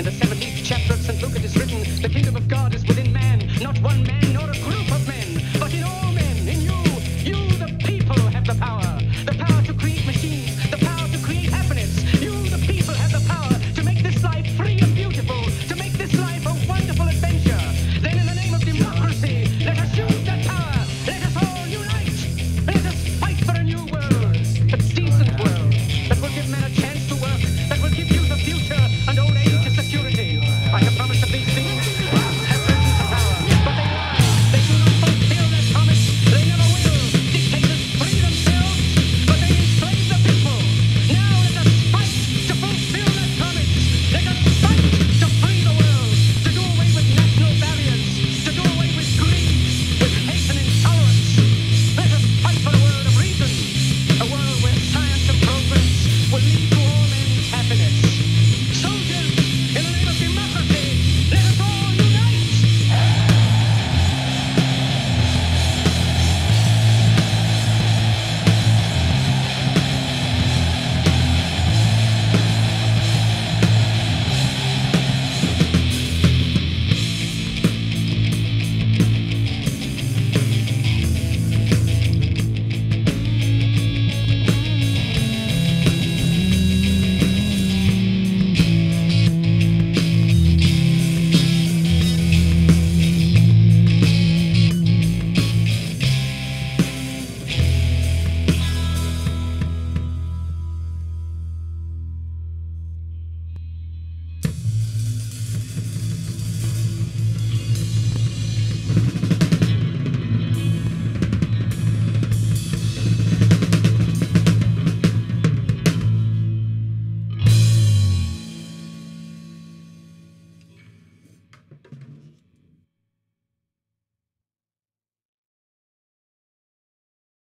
In the 17th chapter of St. Luke it is written, the kingdom of God is within.